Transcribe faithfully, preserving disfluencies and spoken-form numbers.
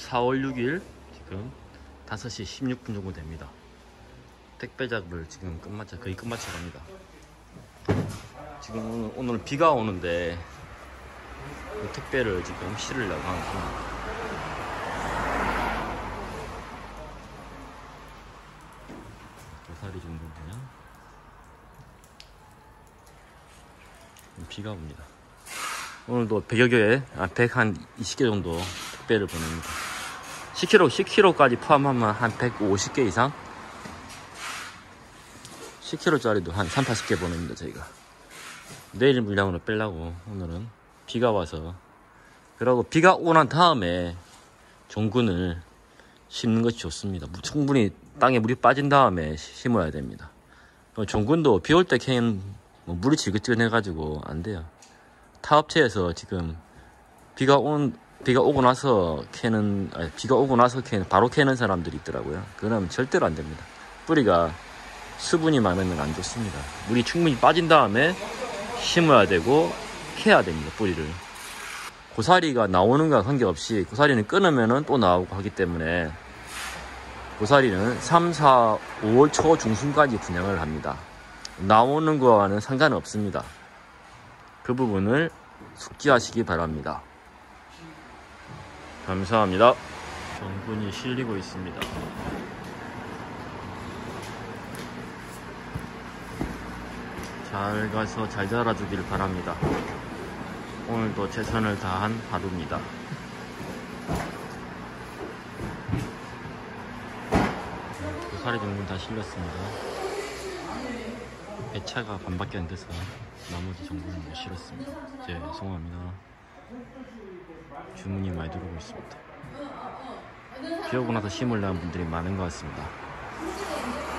사월 육일 지금 다섯시 십육분 정도 됩니다. 택배 작업을 지금 끝마쳐, 거의 끝마쳐 갑니다. 지금 오늘, 오늘 비가 오는데 그 택배를 지금 실으려고 하는 중입니다. 도사리 정도 되냐? 비가 옵니다. 오늘도 백여 개, 아, 백한 이십 개 정도 택배를 보냅니다. 십 킬로그램, 십 킬로그램까지 포함하면 한 백오십 개 이상? 십 킬로그램짜리도 한 삼십, 팔십 개 보냅니다, 저희가. 내일 물량으로 빼려고, 오늘은. 비가 와서. 그리고 비가 오난 다음에 종근을 심는 것이 좋습니다. 충분히 땅에 물이 빠진 다음에 심어야 됩니다. 종근도 비 올 때 캔, 뭐 물이 지긋지긋해가지고 안 돼요. 타업체에서 지금 비가 온, 비가 오고 나서 캐는, 아니, 비가 오고 나서 캐는, 바로 캐는 사람들이 있더라고요. 그러면 절대로 안 됩니다. 뿌리가 수분이 많으면 안 좋습니다. 물이 충분히 빠진 다음에 심어야 되고 캐야 됩니다, 뿌리를. 고사리가 나오는가 관계없이 고사리는 끊으면 또 나오고 하기 때문에 고사리는 삼, 사, 오월 초 중순까지 분양을 합니다. 나오는 거와는 상관없습니다. 그 부분을 숙지하시기 바랍니다. 감사합니다. 정분이 실리고 있습니다. 잘 가서 잘 자라주길 바랍니다. 오늘도 최선을 다한 하루입니다. 고사리 정분 다 실렸습니다. 배차가 반밖에 안 돼서 나머지 정보는 못 실었습니다. 죄송합니다. 주문이 많이 들어오고 있습니다. 비 오고 나서 심으려는 분들이 많은 것 같습니다.